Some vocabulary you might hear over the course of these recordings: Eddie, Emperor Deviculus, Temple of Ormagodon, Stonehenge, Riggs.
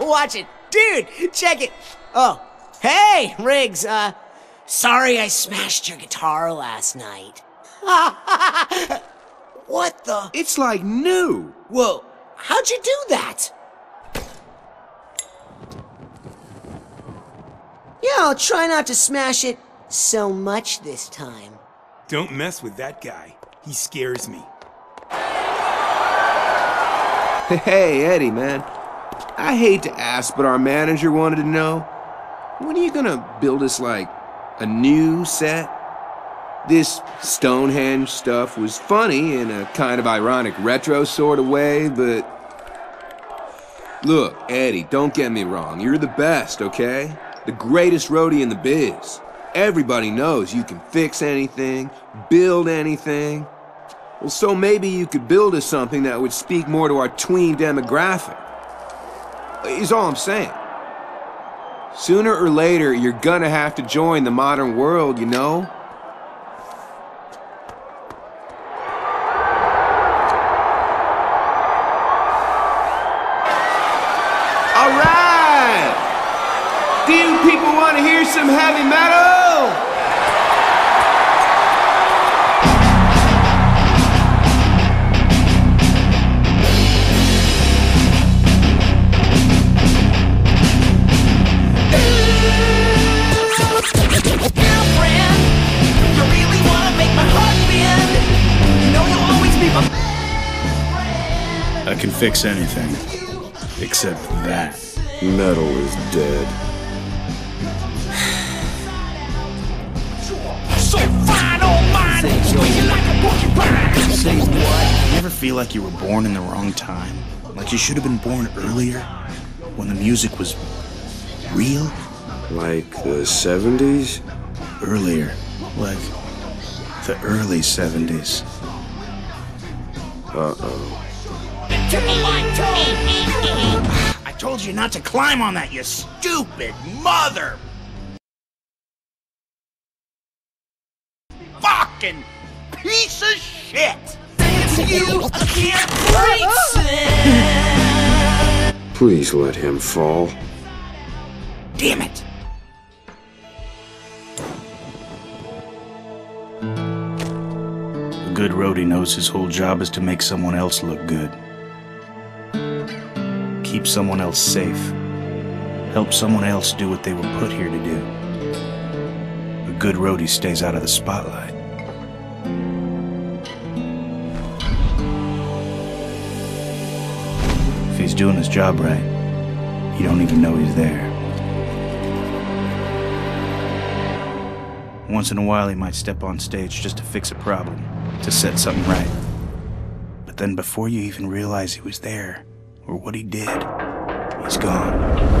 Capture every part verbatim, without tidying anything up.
Watch it. Dude, check it. Oh, hey, Riggs. Uh, sorry I smashed your guitar last night. What the? It's like new. Whoa, how'd you do that? Yeah, I'll try not to smash it so much this time. Don't mess with that guy. He scares me. Hey, Eddie, man. I hate to ask, but our manager wanted to know, when are you gonna build us, like, a new set? This Stonehenge stuff was funny in a kind of ironic retro sort of way, but... Look, Eddie, don't get me wrong. You're the best, okay? The greatest roadie in the biz. Everybody knows you can fix anything, build anything. Well, so maybe you could build us something that would speak more to our tween demographic. Is all I'm saying. Sooner or later, you're gonna have to join the modern world, you know? Some heavy metal! Girlfriend, you really wanna make my heart bend. You know you'll always be my best friend. I can fix anything, except that. Metal is dead. Say what? You ever feel like you were born in the wrong time? Like you should have been born earlier? When the music was real? Like the seventies? Earlier. Like the early seventies. Uh-oh. I told you not to climb on that, you stupid mother! Fucking piece of shit! You can't break. Please let him fall. Damn it! A good roadie knows his whole job is to make someone else look good. Keep someone else safe. Help someone else do what they were put here to do. A good roadie stays out of the spotlight. He's doing his job right. You don't even know he's there. Once in a while, he might step on stage just to fix a problem, to set something right. But then before you even realize he was there, or what he did, he's gone.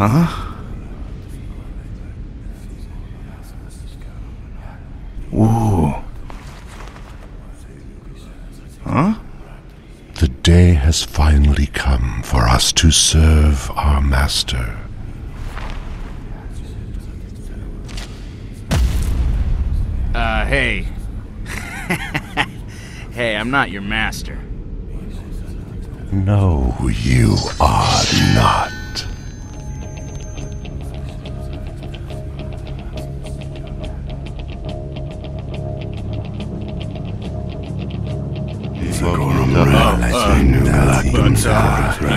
Huh? Whoa. Huh? The day has finally come for us to serve our master. Uh, hey. Hey, I'm not your master. No, you are not.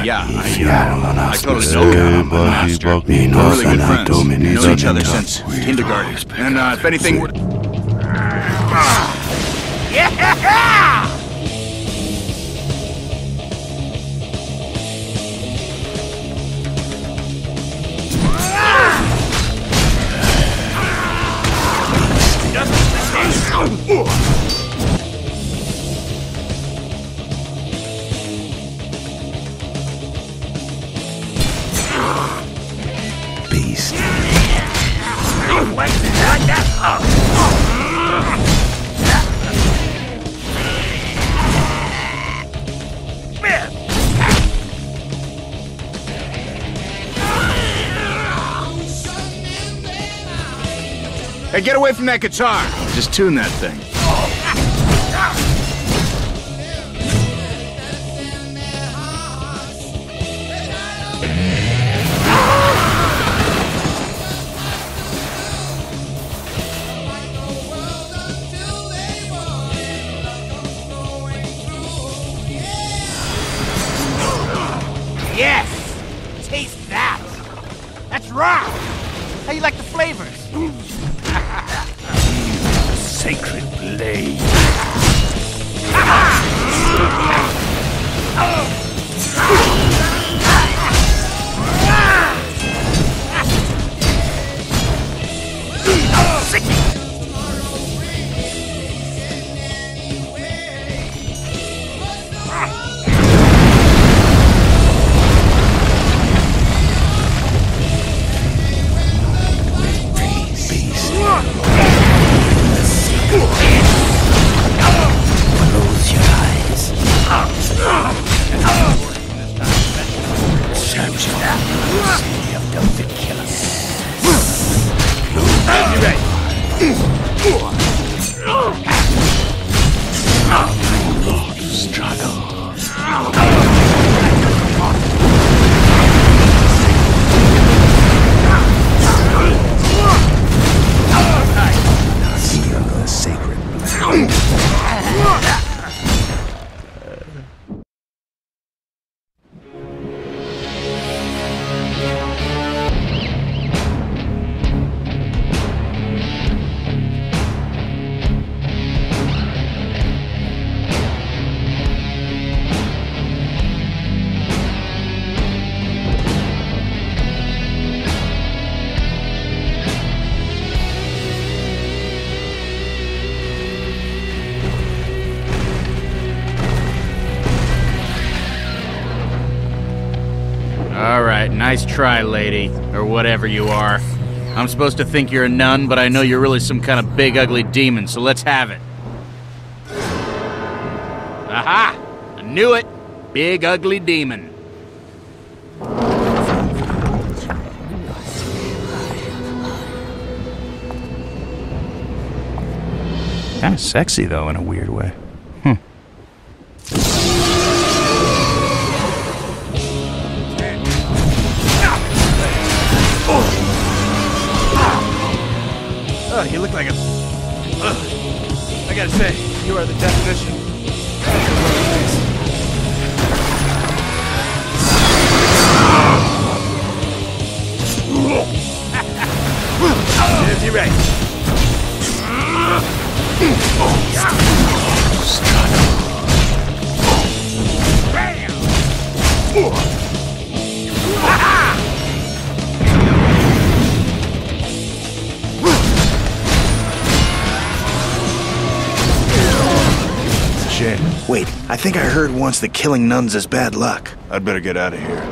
Yeah, I totally know. We've been really good friends. We've known each other since kindergarten. And uh, if anything were... Yeah! Hey, get away from that guitar! Just tune that thing. Yes! Taste that! That's rock! How you like the flavors? Sacred blade. Nice try, lady, or whatever you are. I'm supposed to think you're a nun, but I know you're really some kind of big, ugly demon, so let's have it. Aha! I knew it! Big, ugly demon. Kinda sexy, though, in a weird way. Ugh, you look like a... Ugh. I gotta say, you are the definition. You're right. Bam! Wait, I think I heard once that killing nuns is bad luck. I'd better get out of here.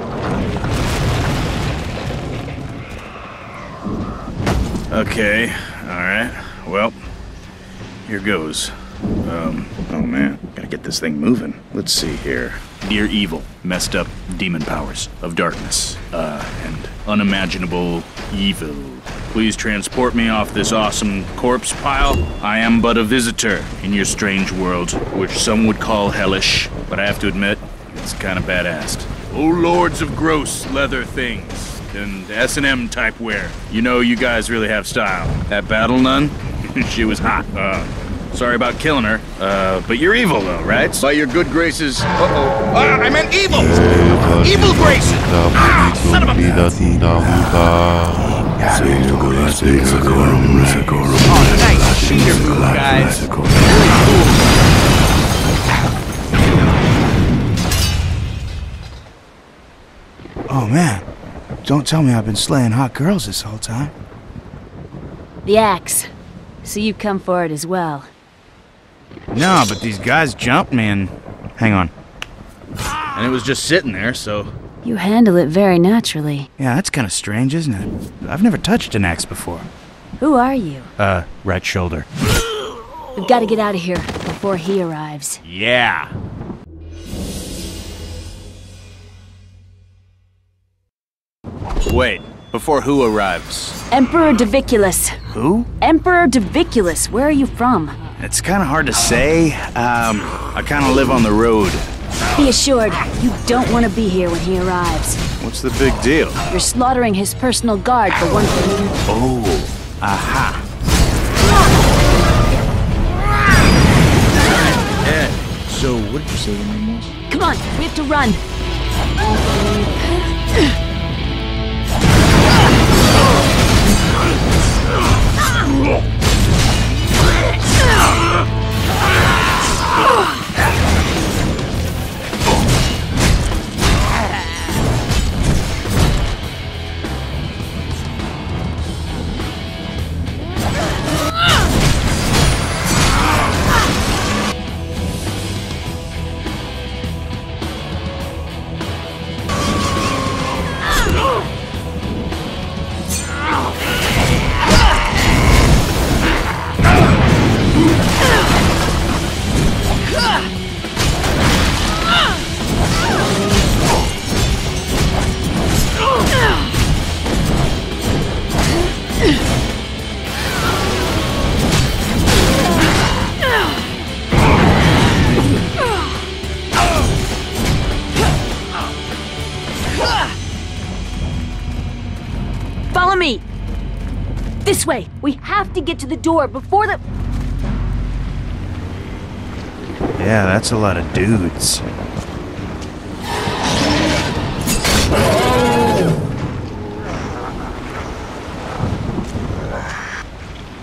Okay, alright. Well, here goes. Um, oh man, gotta get this thing moving. Let's see here. Dear evil, messed up demon powers of darkness, uh, and unimaginable evil. Please transport me off this awesome corpse pile. I am but a visitor in your strange world, which some would call hellish, but I have to admit, it's kind of badass. Oh lords of gross leather things and S and M type wear. You know you guys really have style. That battle nun, she was hot. Uh, Sorry about killing her, uh, but you're evil though, right? By your good graces... Uh-oh. Ah, I meant evil! Evil graces! Ah, son of a... Oh, nice cheater move, guys. Really cool. Oh, man. Don't tell me I've been slaying hot girls this whole time. The axe. So you've come for it as well. No, but these guys jumped me and... Hang on. And it was just sitting there, so... You handle it very naturally. Yeah, that's kind of strange, isn't it? I've never touched an axe before. Who are you? Uh, right shoulder. We've got to get out of here before he arrives. Yeah. Wait, before who arrives? Emperor Deviculus. Who? Emperor Deviculus. Where are you from? It's kind of hard to say. Um, I kind of live on the road. Be assured, you don't want to be here when he arrives. What's the big deal? You're slaughtering his personal guard for one thing. Oh, aha. Ed, so what did you say the name was? Come on, we have to run. This way! We have to get to the door before the... Yeah, that's a lot of dudes.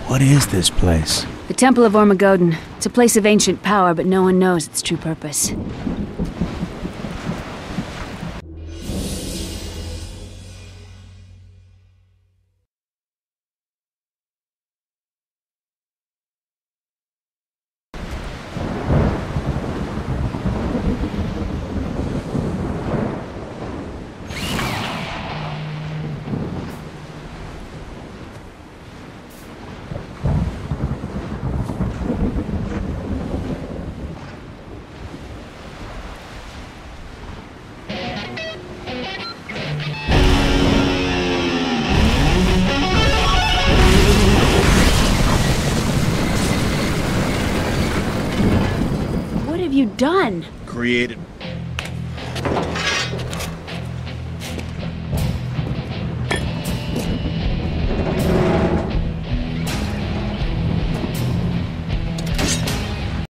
What is this place? The Temple of Ormagodon. It's a place of ancient power, but no one knows its true purpose. Done. Created